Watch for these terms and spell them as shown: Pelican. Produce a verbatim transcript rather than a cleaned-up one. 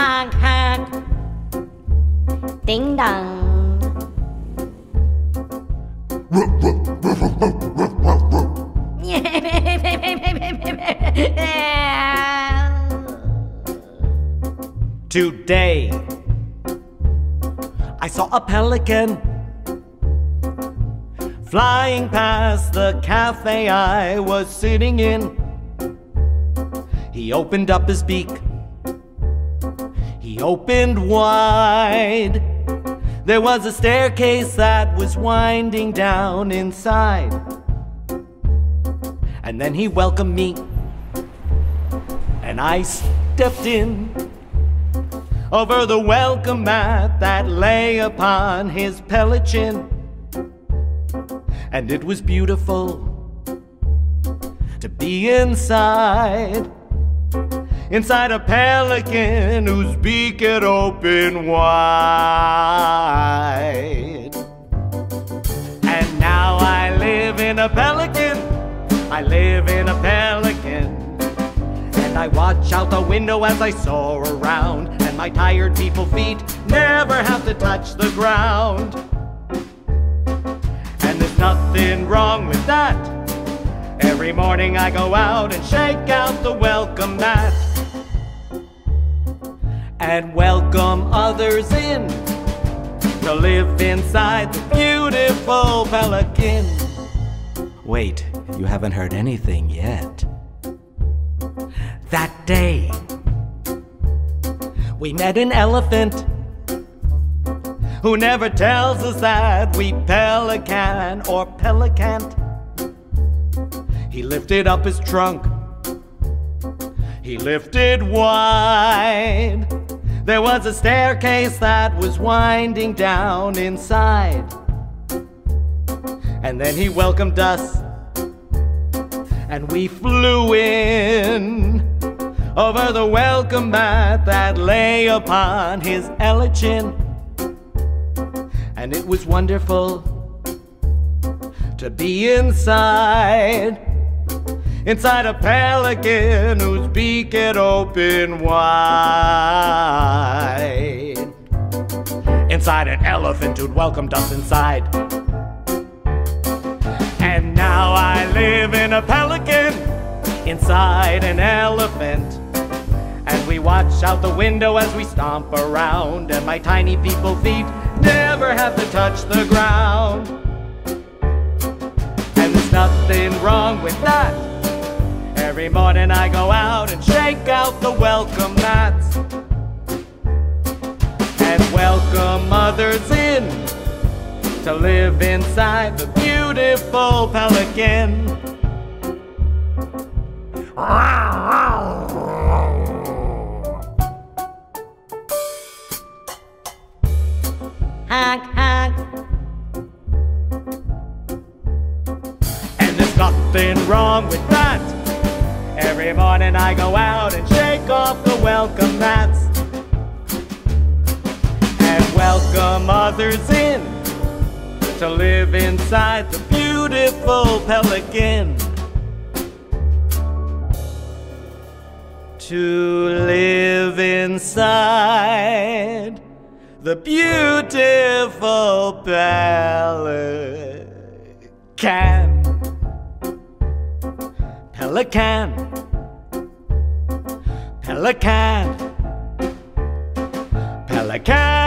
honk, honk. Ding dong. Today, I saw a pelican flying past the cafe I was sitting in. He opened up his beak. He opened wide. There was a staircase that was winding down inside. And then he welcomed me, and I stepped in over the welcome mat that lay upon his pelican. And it was beautiful to be inside, inside a pelican whose beak had opened wide. And now I live in a pelican, I live in a pelican. And I watch out the window as I soar around, and my tired people feet never have to touch the ground. And there's nothing wrong with that. Every morning I go out and shake out the welcome mat and welcome others in to live inside the beautiful pelican. Wait, you haven't heard anything yet. That day, we met an elephant who never tells us that we pelican or pelicant. He lifted up his trunk. He lifted wide. There was a staircase that was winding down inside. And then he welcomed us, and we flew in over the welcome mat that lay upon his pelican. And it was wonderful to be inside, inside a pelican whose beak had opened wide, inside an elephant who'd welcomed us inside. And now I live in a pelican, inside an elephant. And we watch out the window as we stomp around, and my tiny people feet never have to touch the ground. And there's nothing wrong with that. Every morning I go out and shake out the welcome mats and welcome others in to live inside the beautiful pelican. Honk, honk. And there's nothing wrong with that. Every morning I go out and shake off the welcome mats and welcome others in to live inside the beautiful pelican. To live inside the beautiful pelican. Pelican. Pelican. Pelican.